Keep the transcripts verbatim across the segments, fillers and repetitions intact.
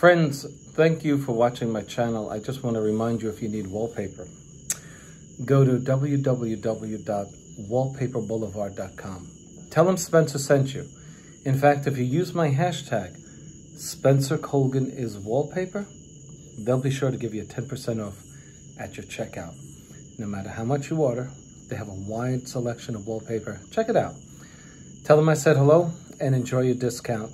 Friends, thank you for watching my channel. I just want to remind you, if you need wallpaper, go to w w w dot wallpaper boulevard dot com. Tell them Spencer sent you. In fact, if you use my hashtag, Spencer Colgan is wallpaper, they'll be sure to give you ten percent off at your checkout. No matter how much you order, they have a wide selection of wallpaper. Check it out. Tell them I said hello and enjoy your discount.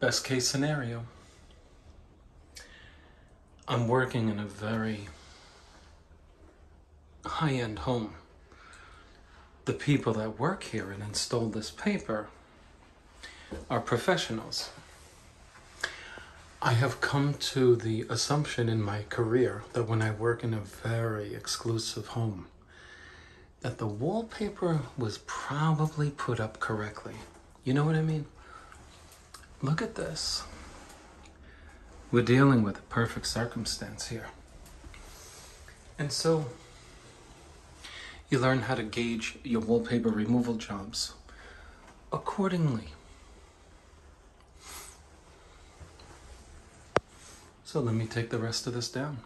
Best case scenario, I'm working in a very high-end home. The people that work here and install this paper are professionals. I have come to the assumption in my career that when I work in a very exclusive home, that the wallpaper was probably put up correctly. You know what I mean? Look at this. We're dealing with a perfect circumstance here. And so you learn how to gauge your wallpaper removal jobs accordingly. So let me take the rest of this down.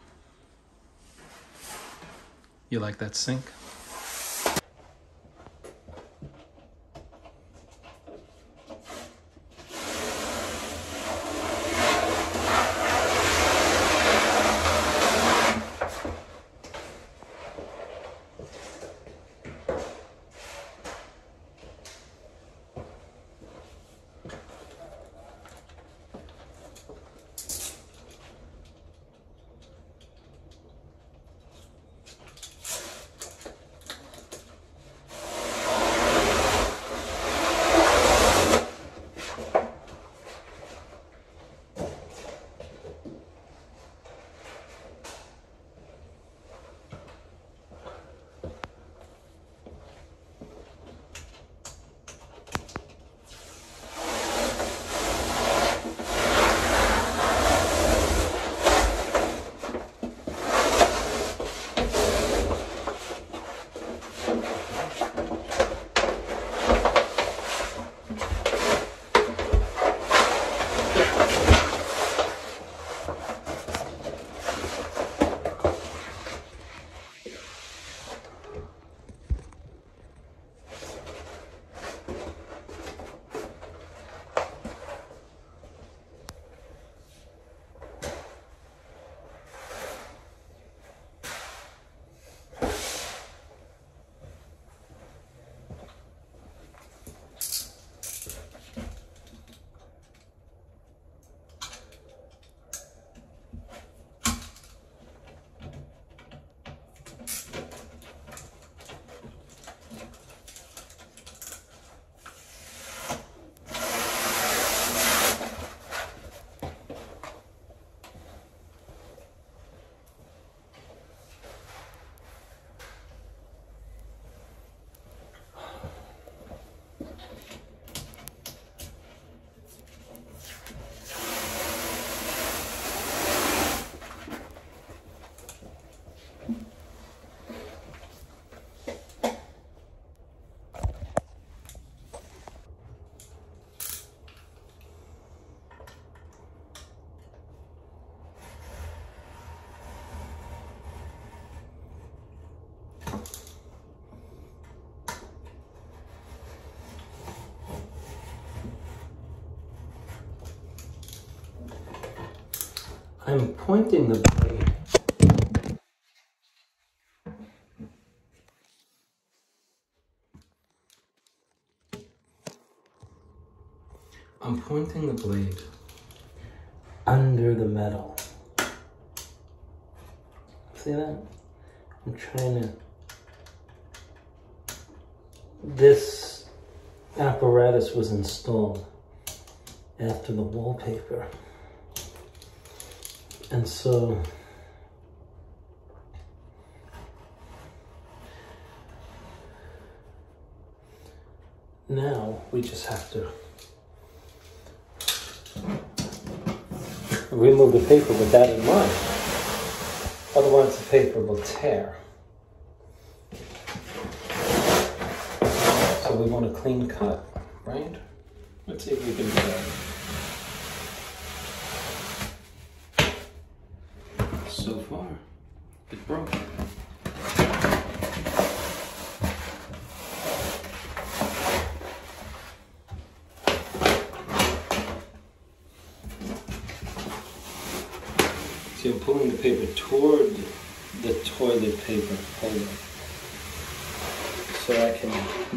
You like that sink? I'm pointing the blade. I'm pointing the blade under the metal. See that? I'm trying to... This apparatus was installed after the wallpaper. And so now we just have to remove the paper with that in mind. Otherwise the paper will tear. So we want a clean cut, right? Let's see if we can do that. So far, it broke. So you're pulling the paper toward the toilet paper holder, so I can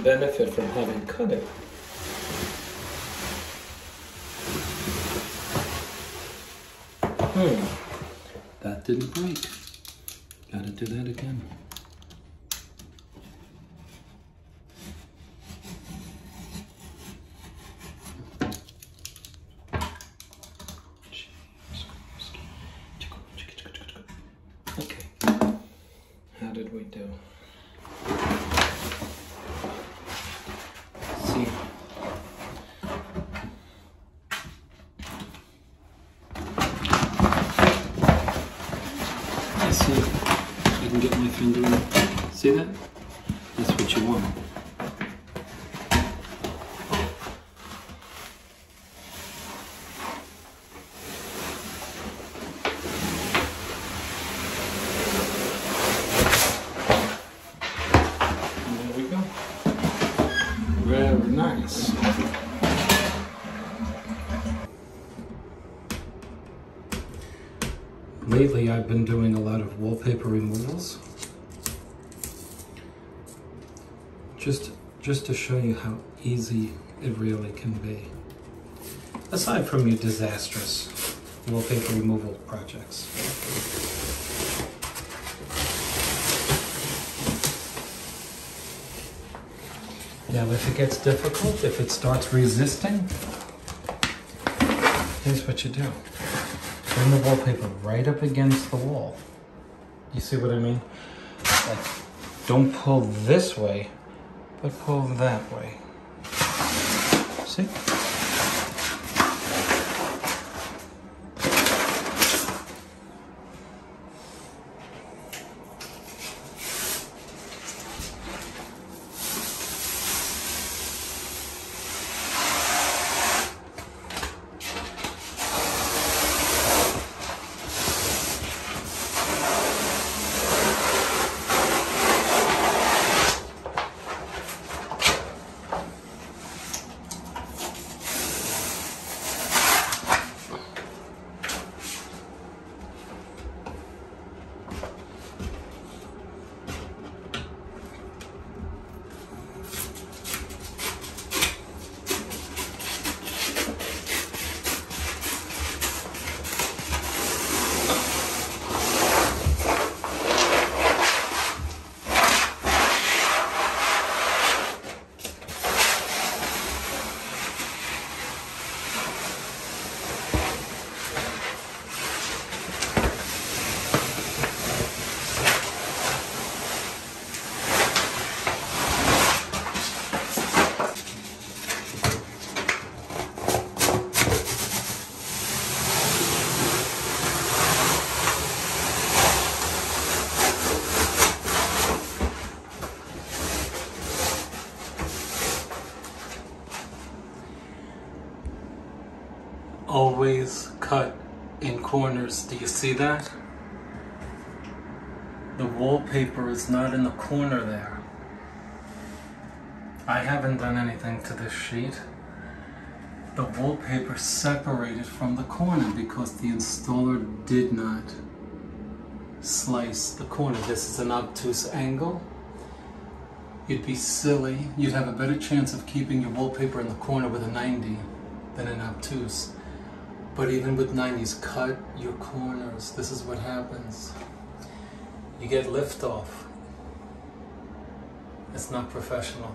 benefit from having cut it. Hmm. That didn't break. Gotta do that again. Okay. How did we do? See? See if I can get my finger in. See that? That's what you want. And there we go. Very nice. Lately, I've been doing a lot of wallpaper removals, just, just to show you how easy it really can be, aside from your disastrous wallpaper removal projects. Now, if it gets difficult, if it starts resisting, here's what you do. Bring the wallpaper right up against the wall. You see what I mean? Like, don't pull this way, but pull that way. See? Always cut in corners. Do you see that? The wallpaper is not in the corner there. I haven't done anything to this sheet. The wallpaper separated from the corner because the installer did not slice the corner. This is an obtuse angle. You'd be silly. You'd have a better chance of keeping your wallpaper in the corner with a ninety than an obtuse. But even with nineties, cut your corners. This is what happens. You get liftoff. It's not professional.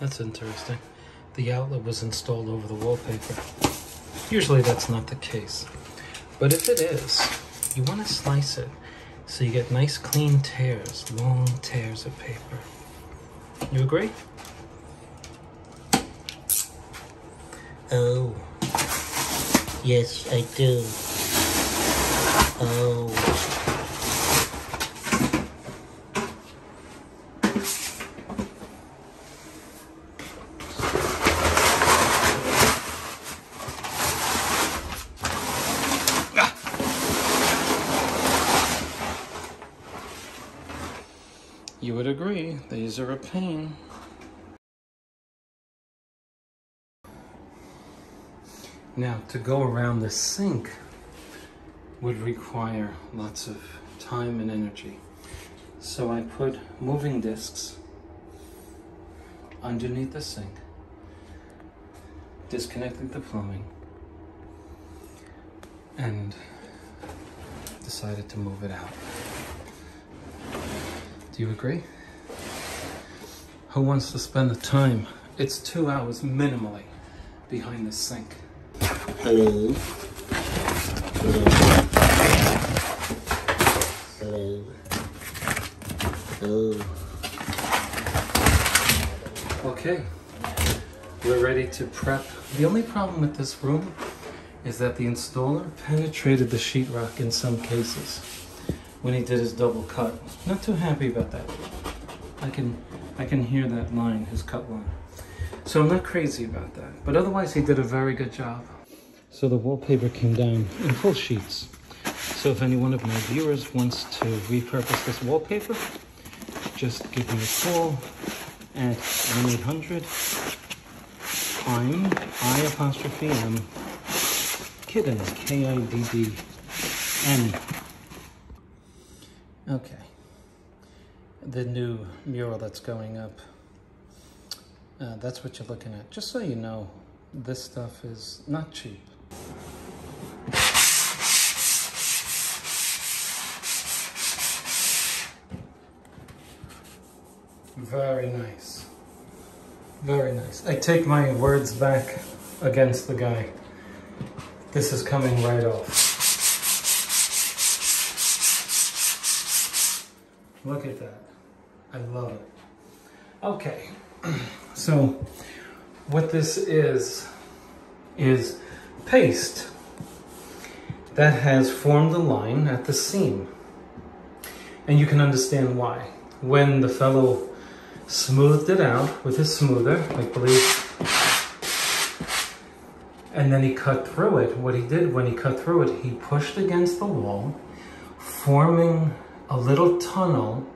That's interesting. The outlet was installed over the wallpaper. Usually that's not the case. But if it is, you want to slice it so you get nice clean tears, long tears of paper. You agree? Oh. Yes, I do. Oh. You would agree, these are a pain. Now, to go around the sink would require lots of time and energy. So I put moving discs underneath the sink, disconnected the plumbing, and decided to move it out. Do you agree? Who wants to spend the time? It's two hours minimally behind the sink. Hello. Hello. Hello. Hello. Okay, we're ready to prep. The only problem with this room is that the installer penetrated the sheetrock in some cases when he did his double cut. Not too happy about that. I can, I can hear that line, his cut line. So I'm not crazy about that. But otherwise he did a very good job. So the wallpaper came down in full sheets. So if any one of my viewers wants to repurpose this wallpaper, just give me a call at one eight hundred I'm, I apostrophe M, Kidden, K I D D N. Okay, the new mural that's going up, uh, that's what you're looking at. Just so you know, this stuff is not cheap. Very nice. Very nice. I take my words back against the guy. This is coming right off. Look at that. I love it. Okay, so what this is, is paste that has formed a line at the seam. And you can understand why. When the fellow smoothed it out with his smoother, I believe, and then he cut through it. What he did when he cut through it, he pushed against the wall, forming a little tunnel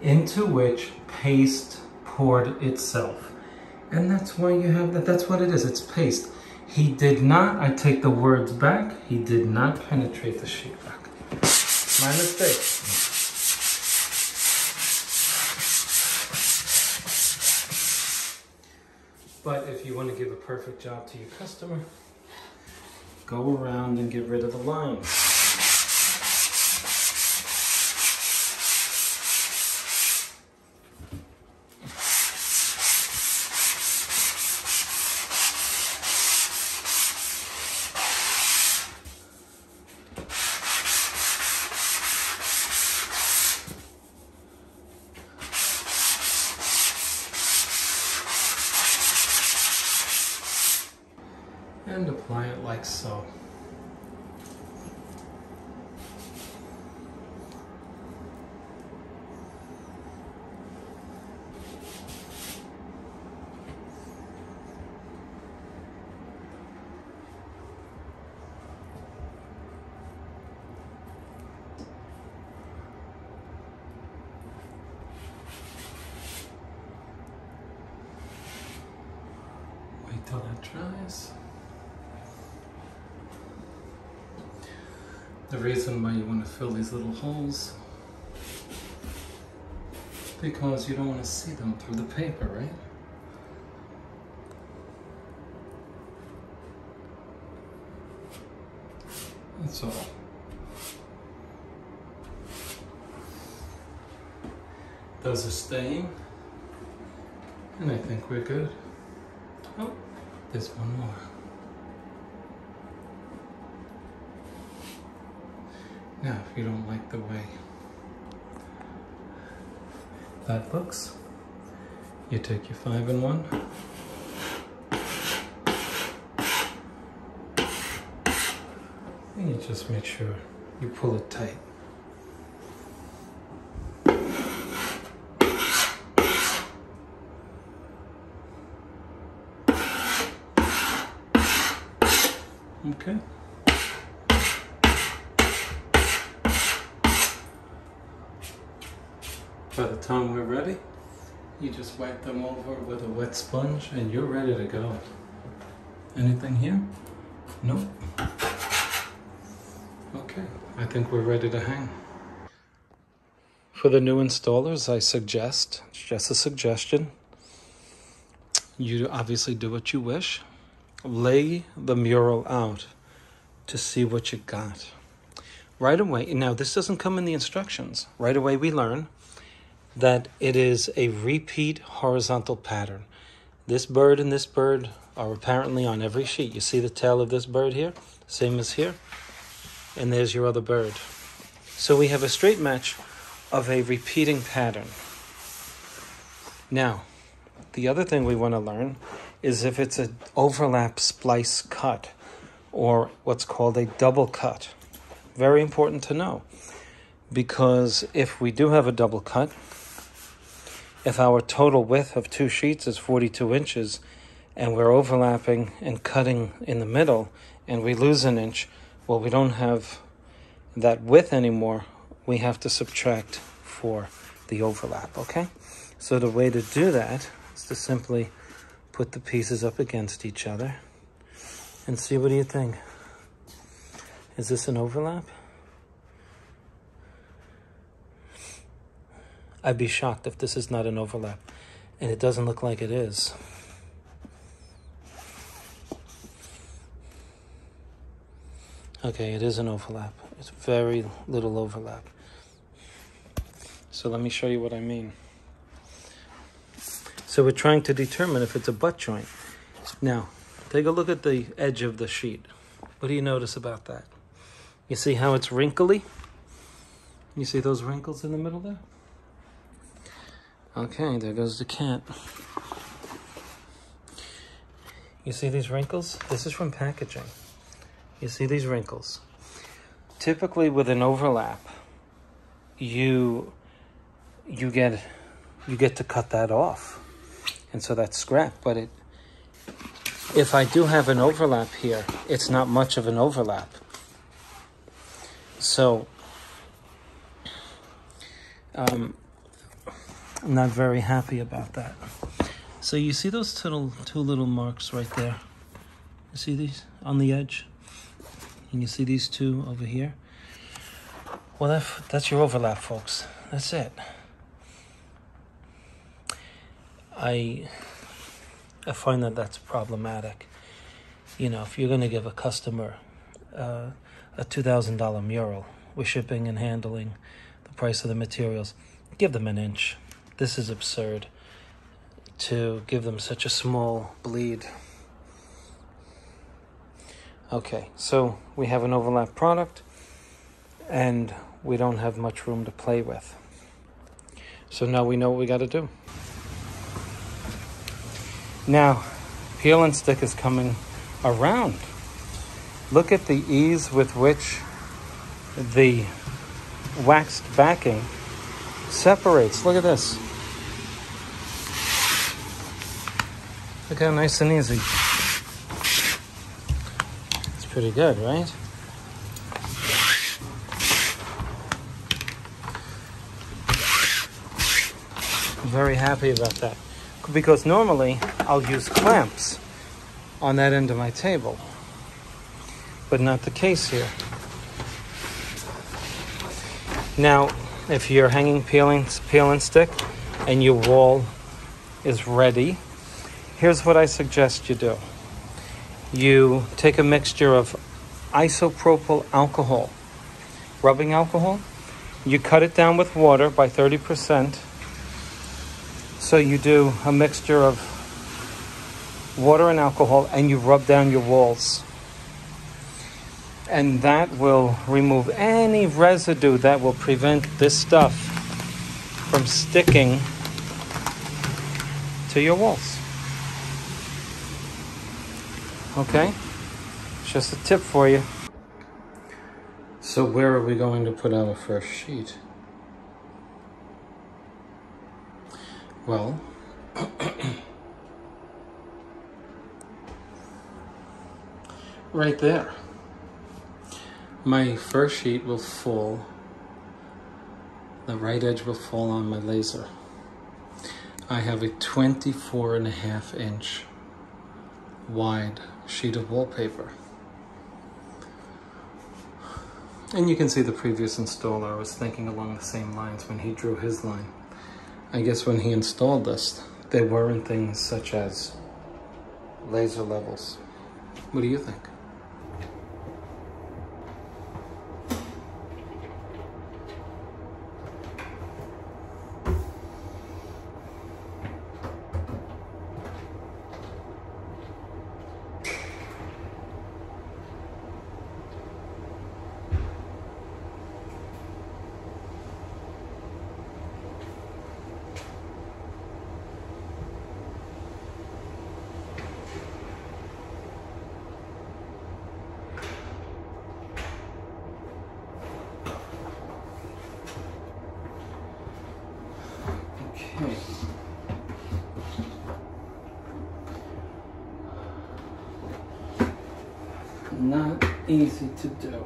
into which paste poured itself. And that's why you have that. That's what it is. It's paste. He did not, I take the words back, he did not penetrate the sheetrock. My mistake. But if you want to give a perfect job to your customer, go around and get rid of the lines. And apply it like so. tries. The reason why you want to fill these little holes, because you don't want to see them through the paper, right? That's all. Those are staying, and I think we're good. Oh, there's one more. Now, if you don't like the way that looks, you take your five and one. And you just make sure you pull it tight. Okay. By the time we're ready, you just wipe them over with a wet sponge and you're ready to go. Anything here? Nope. Okay, I think we're ready to hang. For the new installers, I suggest, it's just a suggestion, you obviously do what you wish. Lay the mural out to see what you got. Right away, now this doesn't come in the instructions. Right away we learn that it is a repeat horizontal pattern. This bird and this bird are apparently on every sheet. You see the tail of this bird here? Same as here. And there's your other bird. So we have a straight match of a repeating pattern. Now, the other thing we want to learn is if it's an overlap splice cut or what's called a double cut. Very important to know, because if we do have a double cut, if our total width of two sheets is forty-two inches and we're overlapping and cutting in the middle and we lose an inch, well, we don't have that width anymore. We have to subtract for the overlap, okay? So the way to do that is to simply put the pieces up against each other and see, what do you think? Is this an overlap? I'd be shocked if this is not an overlap, and it doesn't look like it is. Okay, it is an overlap. It's very little overlap. So let me show you what I mean. So we're trying to determine if it's a butt joint. Now, take a look at the edge of the sheet. What do you notice about that? You see how it's wrinkly? You see those wrinkles in the middle there? Okay, there goes the cat. You see these wrinkles? This is from packaging. You see these wrinkles? Typically with an overlap, you you get you get to cut that off. And so that's scrap, but it if I do have an overlap here, it's not much of an overlap. So um, I'm not very happy about that. So you see those two little, two little marks right there? You see these on the edge? And you see these two over here? Well, that, that's your overlap, folks. That's it. I, I find that that's problematic. You know, if you're going to give a customer uh, a two thousand dollar mural with shipping and handling, the price of the materials, give them an inch. This is absurd to give them such a small bleed. Okay, so we have an overlap product and we don't have much room to play with. So now we know what we got to do. Now, Peel and Stick is coming around. Look at the ease with which the waxed backing separates. Look at this. Look how nice and easy. It's pretty good, right? I'm very happy about that, because normally I'll use clamps on that end of my table, but not the case here. Now, if you're hanging peel and, peel and stick and your wall is ready, here's what I suggest you do. You take a mixture of isopropyl alcohol, rubbing alcohol. You cut it down with water by thirty percent. So you do a mixture of water and alcohol and you rub down your walls. And that will remove any residue that will prevent this stuff from sticking to your walls. Okay, just a tip for you. So where are we going to put our first sheet? Well, right there. My first sheet will fall, the right edge will fall on my laser. I have a twenty-four and a half inch wide sheet of wallpaper, and you can see the previous installer was thinking along the same lines when he drew his line. I guess when he installed this, there weren't things such as laser levels. What do you think? Not easy to do.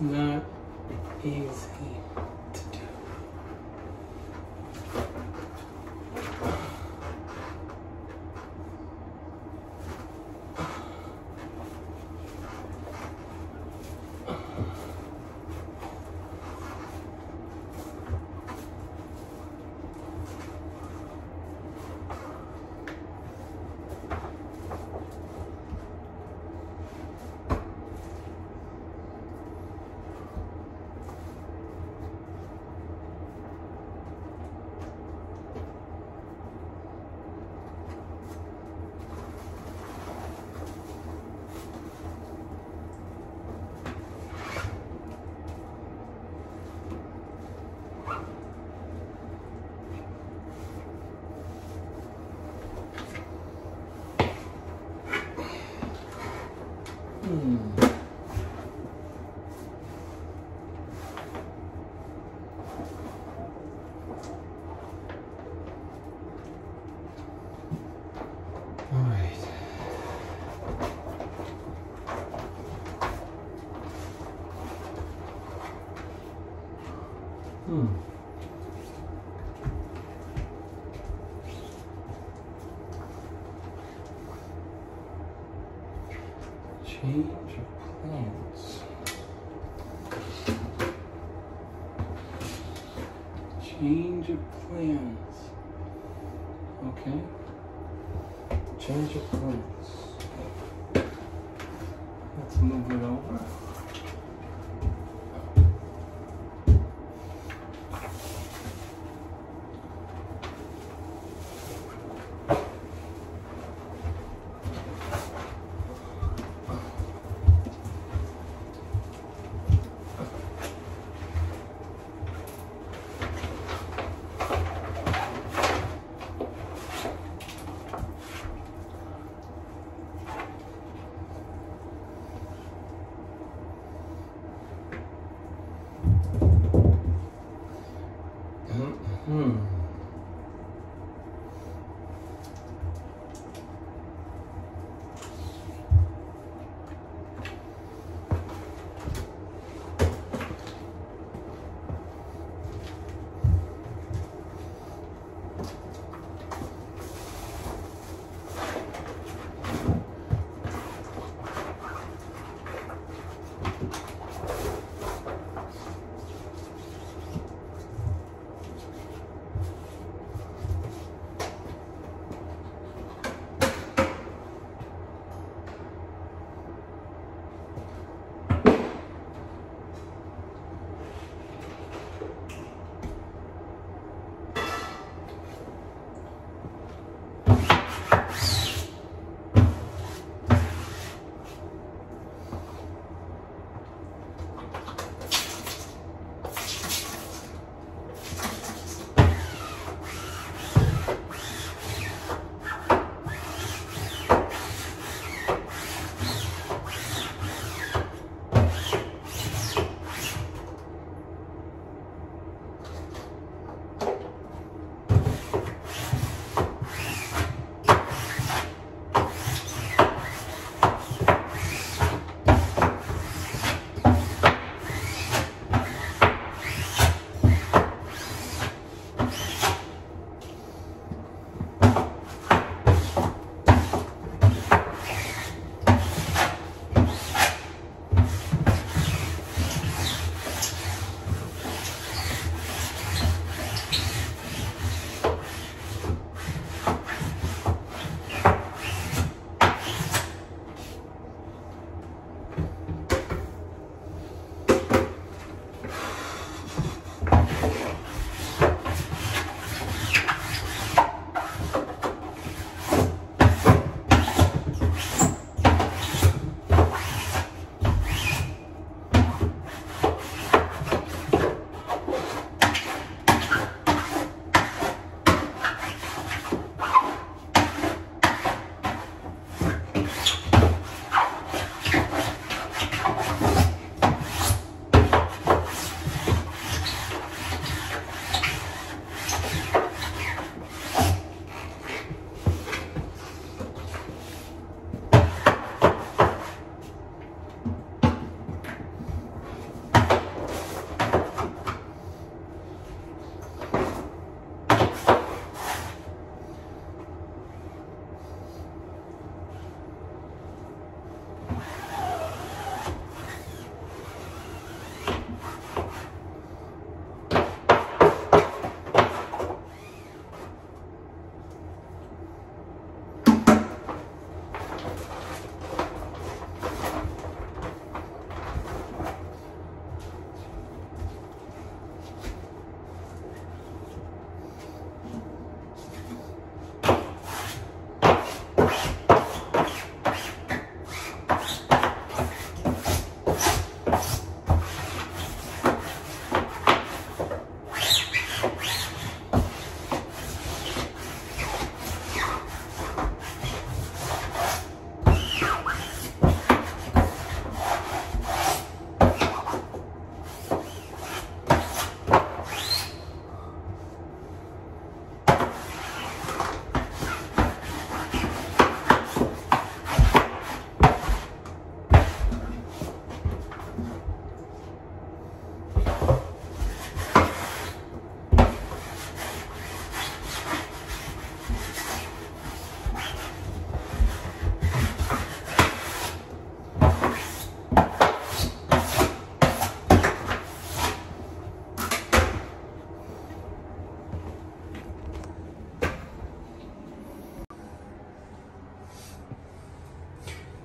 Not easy to do. Hmm. Change of plans. Change of plans. Okay. Change of plans. Let's move it over. Hmm.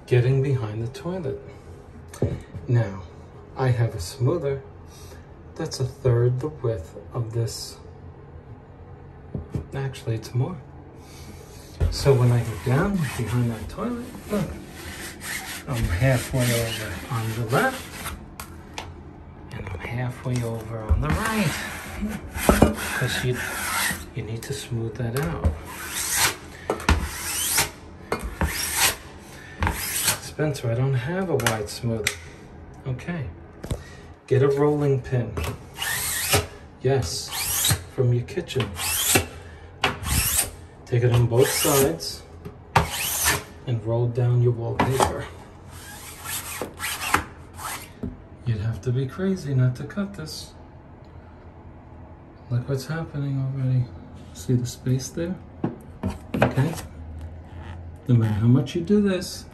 getting behind the toilet. Now, I have a smoother that's a third the width of this. Actually, it's more. So when I go down behind that toilet, look, I'm halfway over on the left, and I'm halfway over on the right. Because you, you need to smooth that out. Spencer, I don't have a wide smoother. Okay. Get a rolling pin. Yes, from your kitchen. Take it on both sides and roll down your wallpaper. You'd have to be crazy not to cut this. Look what's happening already. See the space there? Okay. No matter how much you do this,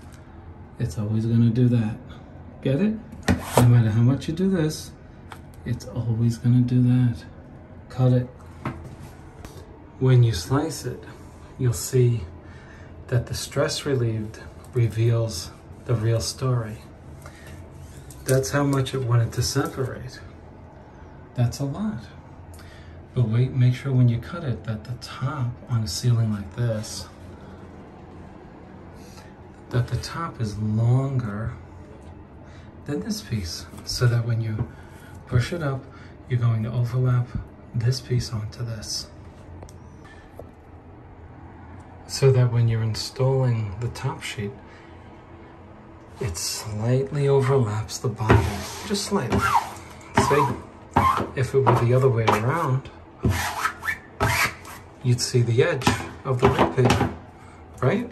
it's always gonna do that. Get it? No matter how much you do this, it's always gonna do that. Cut it. When you slice it, you'll see that the stress relieved reveals the real story. That's how much it wanted to separate. That's a lot. But wait, make sure when you cut it that the top on a ceiling like this, that the top is longer than this piece, so that when you push it up, you're going to overlap this piece onto this. So that when you're installing the top sheet, it slightly overlaps the bottom, just slightly. See, if it were the other way around, you'd see the edge of the wallpaper, right?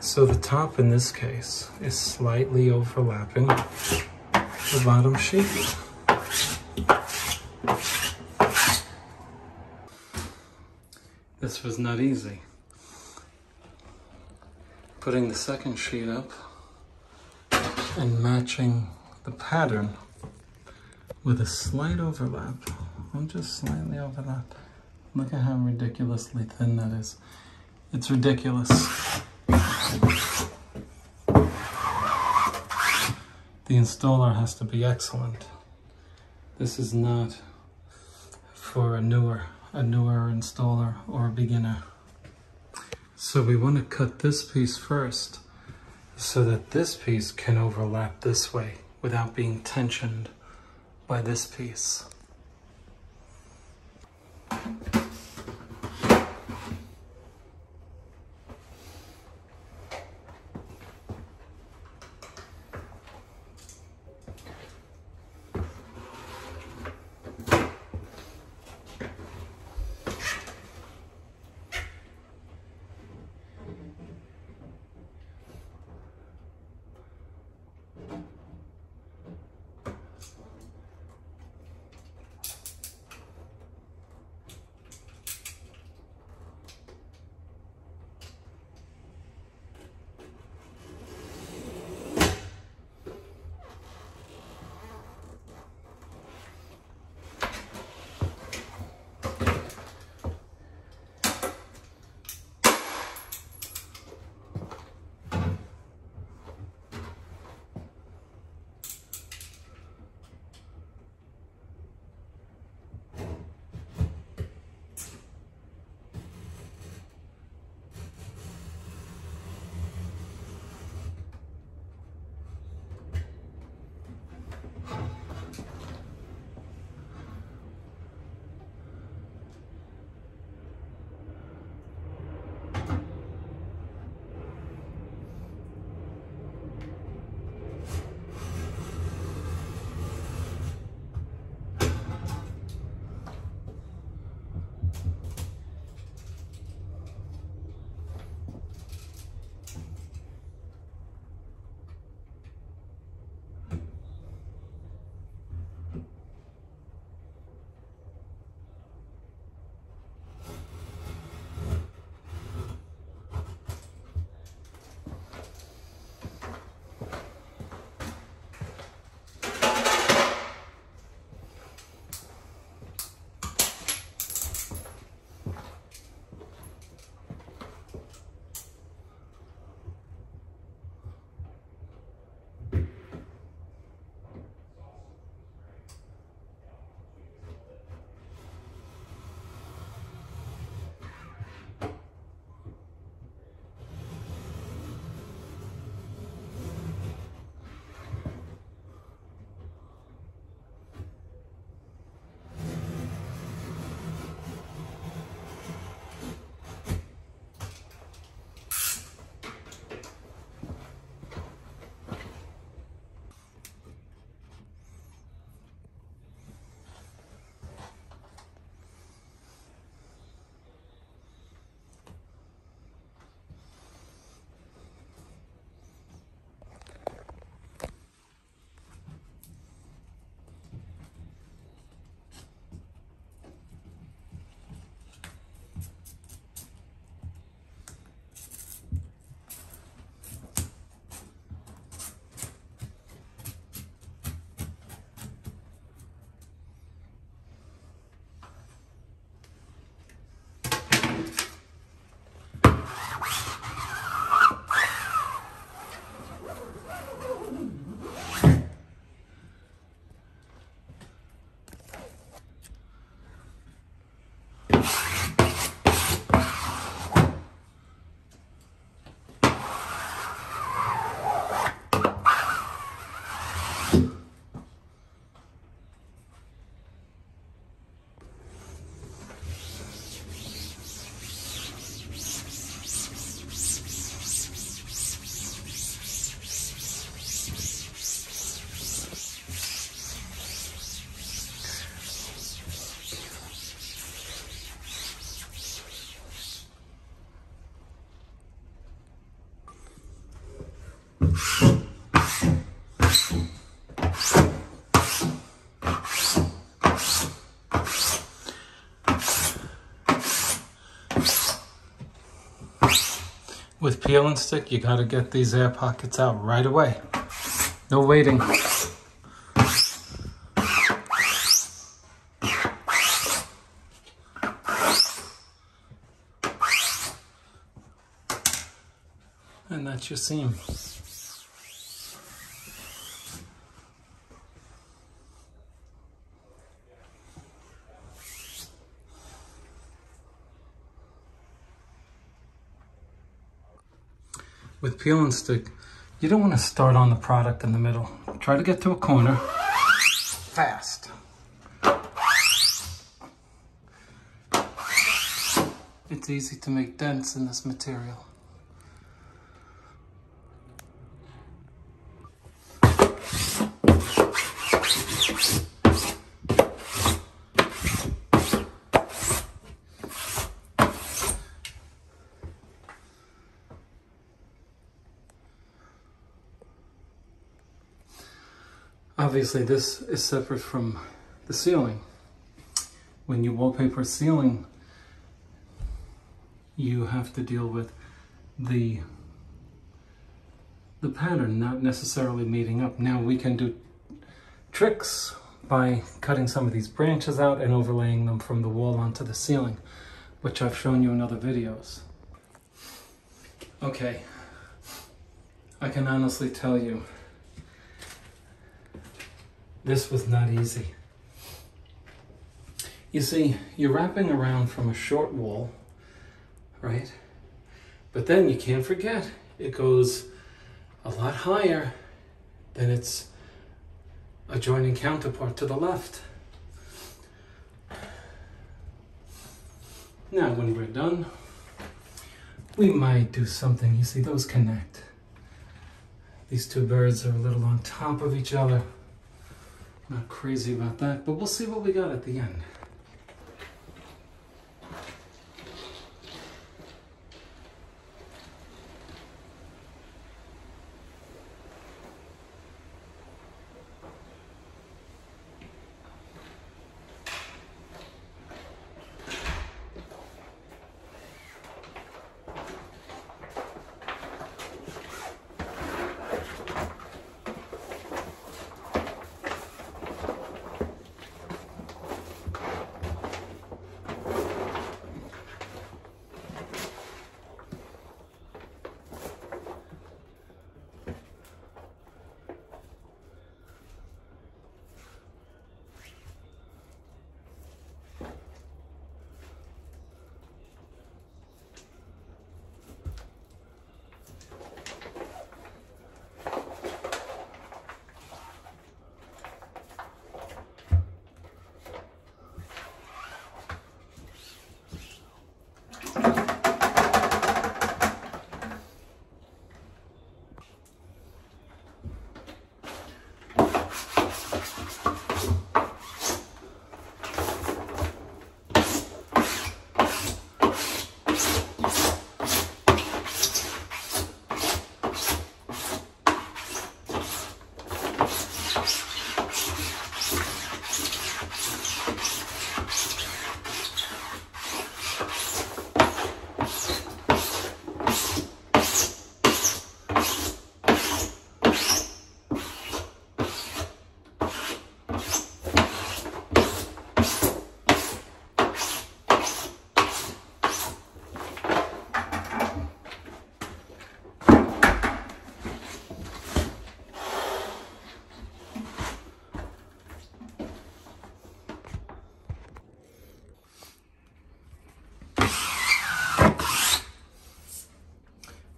So the top in this case is slightly overlapping the bottom sheet. This was not easy. Putting the second sheet up and matching the pattern with a slight overlap. I'm just slightly overlapped. Look at how ridiculously thin that is. It's ridiculous. The installer has to be excellent. This is not for a newer a newer installer or a beginner. So we want to cut this piece first so that this piece can overlap this way without being tensioned by this piece. With peel and stick, you gotta get these air pockets out right away. No waiting. And that's your seam. With peel and stick, you don't want to start on the product in the middle. Try to get to a corner fast. It's easy to make dents in this material. Obviously, this is separate from the ceiling. When you wallpaper ceiling, you have to deal with the, the pattern not necessarily meeting up. Now we can do tricks by cutting some of these branches out and overlaying them from the wall onto the ceiling, which I've shown you in other videos. Okay, I can honestly tell you, this was not easy. You see, you're wrapping around from a short wall, right? But then you can't forget, it goes a lot higher than its adjoining counterpart to the left. Now, when we're done, we might do something. You see, those connect. These two birds are a little on top of each other. Not crazy about that, but we'll see what we got at the end.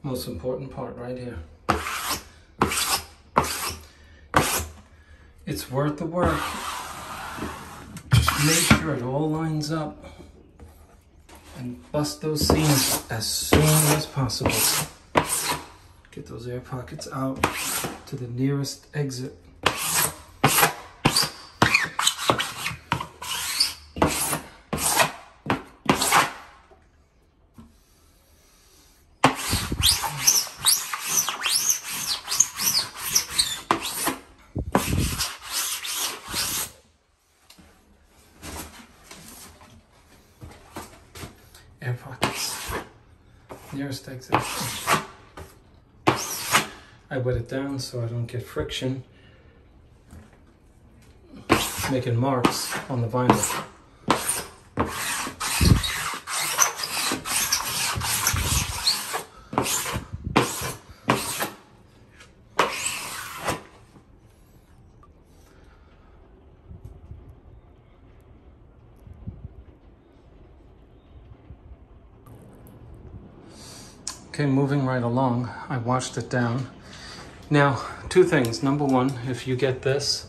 Most important part right here. It's worth the work. Just make sure it all lines up and bust those seams as soon as possible. Get those air pockets out to the nearest exit. Air pockets. Nearest exit. I wet it down so I don't get friction making marks on the vinyl. Okay, moving right along, I washed it down. Now, two things. Number one, if you get this,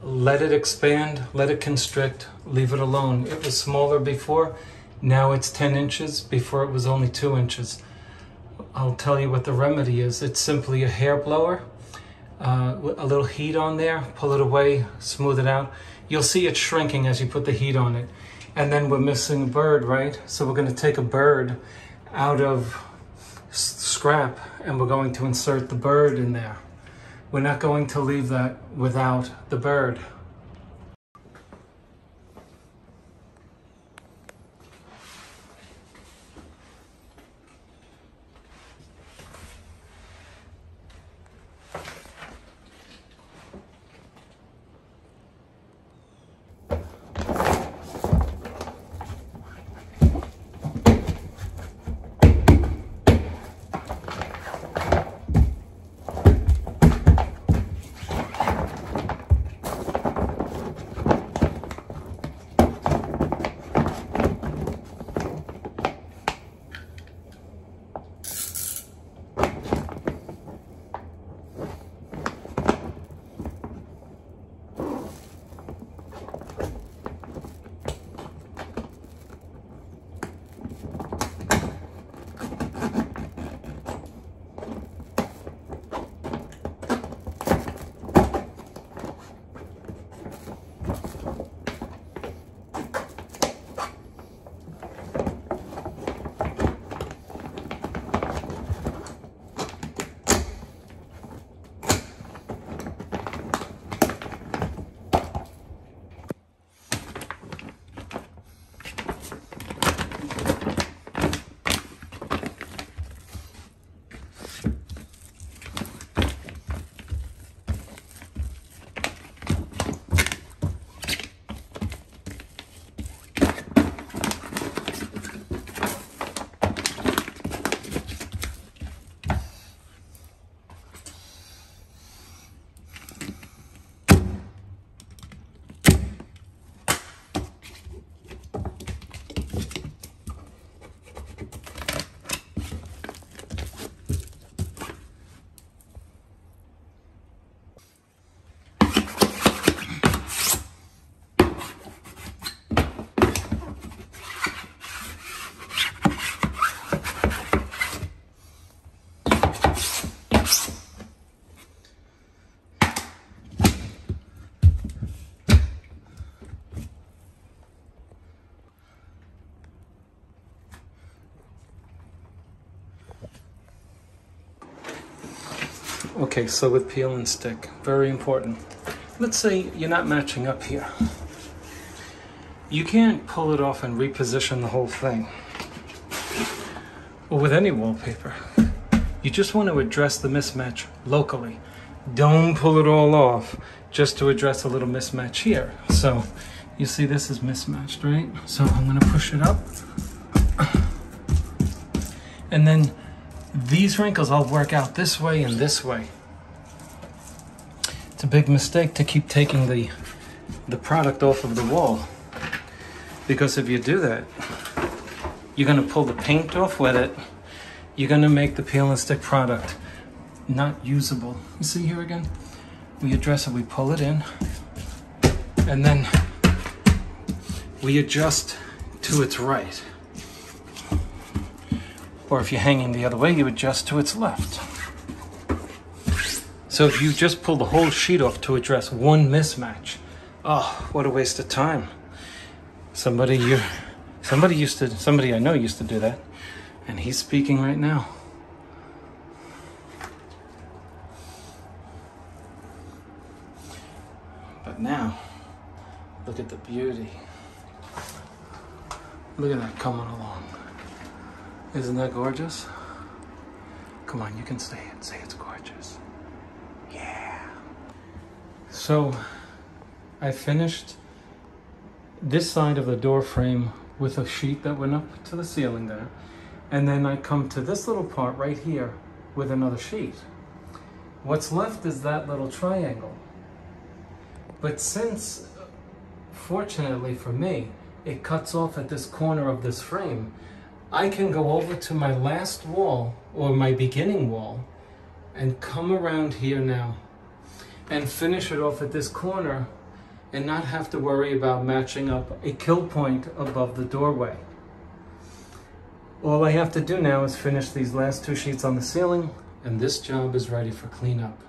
let it expand, let it constrict, leave it alone. It was smaller before, now it's ten inches. Before it was only two inches. I'll tell you what the remedy is. It's simply a hair blower, uh, a little heat on there, pull it away, smooth it out. You'll see it shrinking as you put the heat on it. And then we're missing a bird, right? So we're gonna take a bird out of scrap and we're going to insert the bird in there. We're not going to leave that without the bird. Okay, so with peel and stick, very important. Let's say you're not matching up here. You can't pull it off and reposition the whole thing. Or with any wallpaper. You just want to address the mismatch locally. Don't pull it all off just to address a little mismatch here. So, you see this is mismatched, right? So I'm going to push it up. And then these wrinkles I'll work out this way and this way. It's a big mistake to keep taking the the product off of the wall, because if you do that, you're going to pull the paint off with it. You're going to make the peel and stick product not usable. You see here again? We address it, we pull it in, and then we adjust to its right. Or if you're hanging the other way, you adjust to its left. So if you just pull the whole sheet off to address one mismatch, oh, what a waste of time. Somebody you, somebody used to, somebody I know used to do that, and he's speaking right now. But now, look at the beauty. Look at that coming along. Isn't that gorgeous? Come on, you can stay and say it's gorgeous. So I finished this side of the door frame with a sheet that went up to the ceiling there, and then I come to this little part right here with another sheet. What's left is that little triangle. But since, fortunately for me, it cuts off at this corner of this frame, I can go over to my last wall, or my beginning wall, and come around here now and finish it off at this corner and not have to worry about matching up a kill point above the doorway. All I have to do now is finish these last two sheets on the ceiling, and this job is ready for cleanup.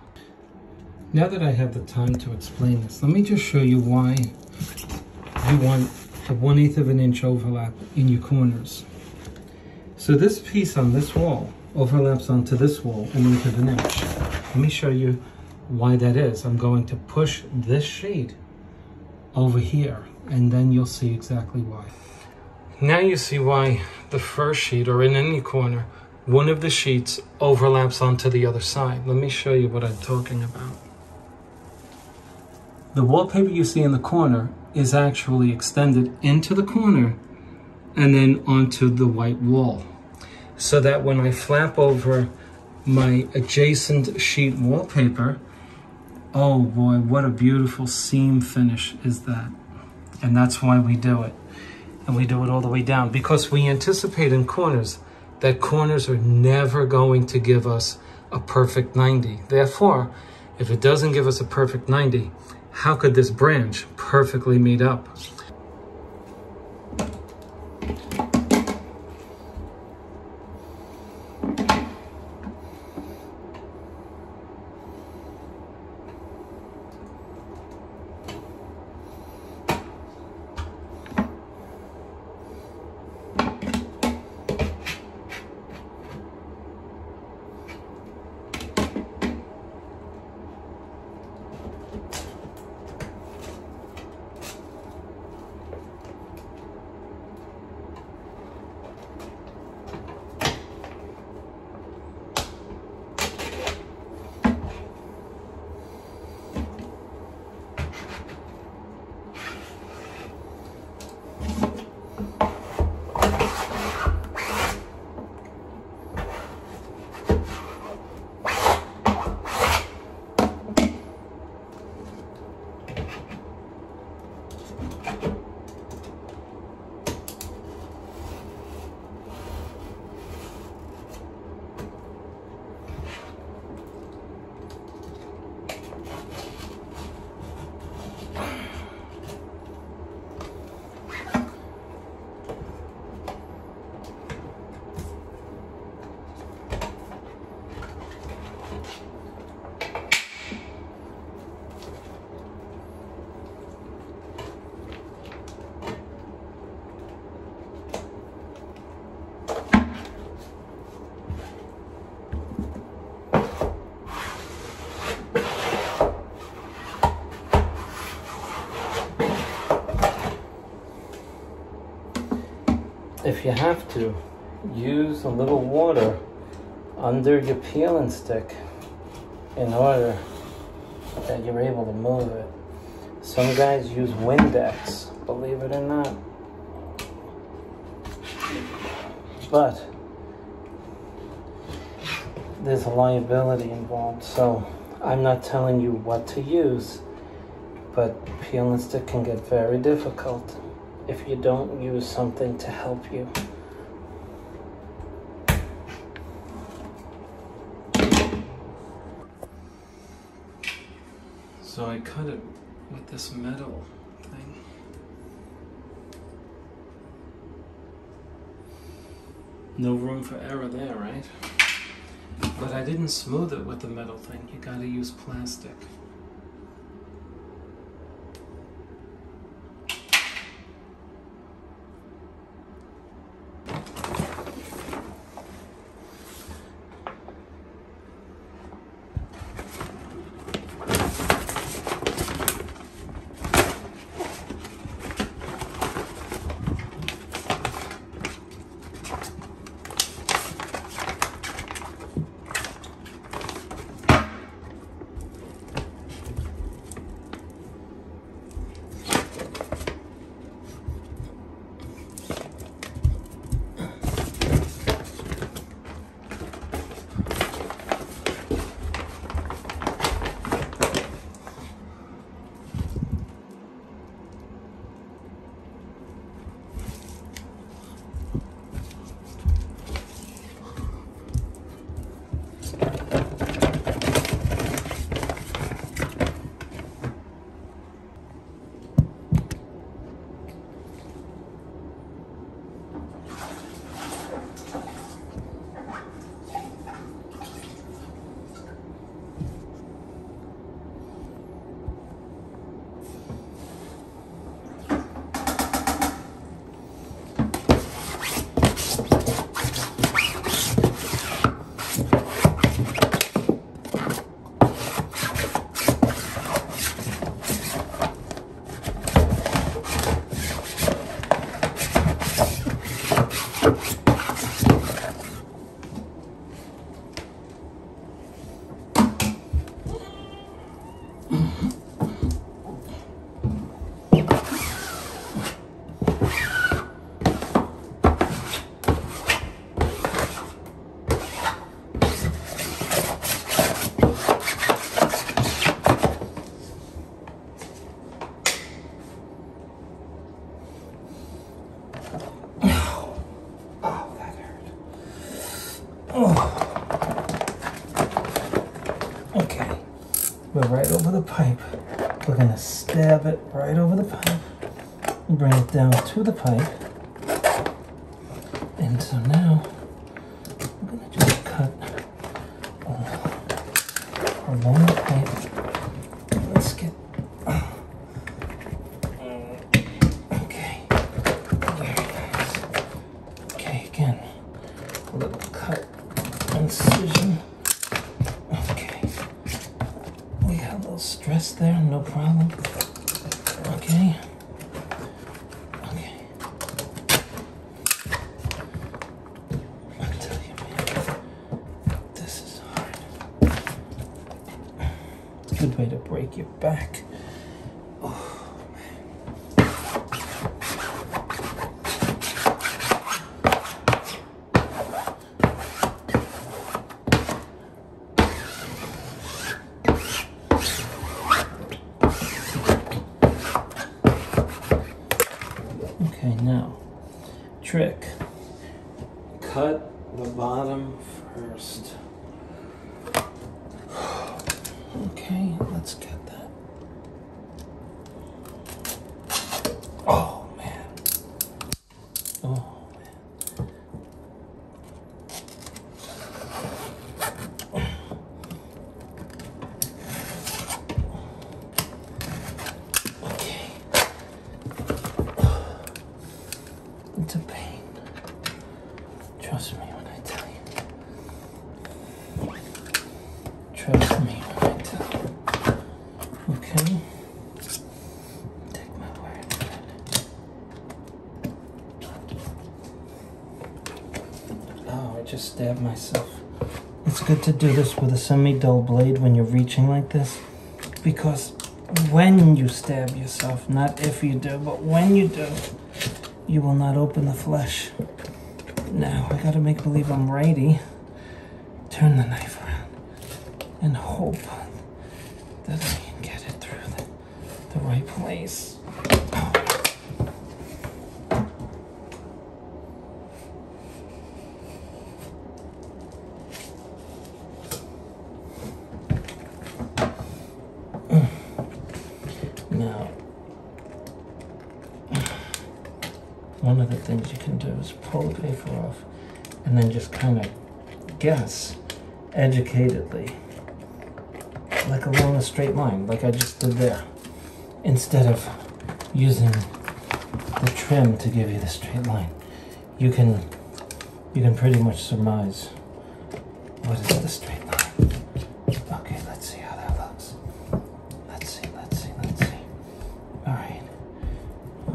Now that I have the time to explain this, let me just show you why you want a one eighth of an inch overlap in your corners. So this piece on this wall overlaps onto this wall an eighth of an inch. Let me show you why that is. I'm going to push this sheet over here, and then you'll see exactly why. Now you see why the first sheet, or in any corner, one of the sheets overlaps onto the other side. Let me show you what I'm talking about. The wallpaper you see in the corner is actually extended into the corner and then onto the white wall, so that when I flap over my adjacent sheet wallpaper, oh boy, what a beautiful seam finish is that. And that's why we do it. And we do it all the way down, because we anticipate in corners that corners are never going to give us a perfect ninety. Therefore, if it doesn't give us a perfect ninety, how could this branch perfectly meet up? If you have to, use a little water under your peeling stick in order that you're able to move it. Some guys use Windex, believe it or not. But there's a liability involved, so I'm not telling you what to use, but peeling stick can get very difficult if you don't use something to help you. So I cut it with this metal thing. No room for error there, right? But I didn't smooth it with the metal thing. You gotta use plastic. go right over the pipe. We're going to stab it right over the pipe and bring it down to the pipe. And so now I'm going to just cut uh, along the pipe. Let's get... Uh, okay. Very nice. Okay, again, a little cut, incision. Stress there, no problem. Okay. Okay. I tell you, man, this is hard. It's a good way to break your back. Oh, man. Okay, now, trick. Cut the bottom first. Okay, let's get that. Oh, man. Oh, man. It's a pain. Trust me when I tell you. Trust me when I tell you. Okay? Take my word for it. Oh, I just stabbed myself. It's good to do this with a semi-dull blade when you're reaching like this, because when you stab yourself, not if you do, but when you do, you will not open the flesh. Now, I gotta make believe I'm righty. Turn the knife around and hope that I can get it through the, the right place. Oh. One of the things you can do is pull the paper off and then just kind of guess educatedly, like along a straight line, like I just did there, instead of using the trim to give you the straight line. You can you can pretty much surmise what is the straight line. Okay, let's see how that looks. Let's see, let's see, let's see. All right.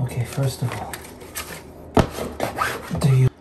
Okay, first of all, do you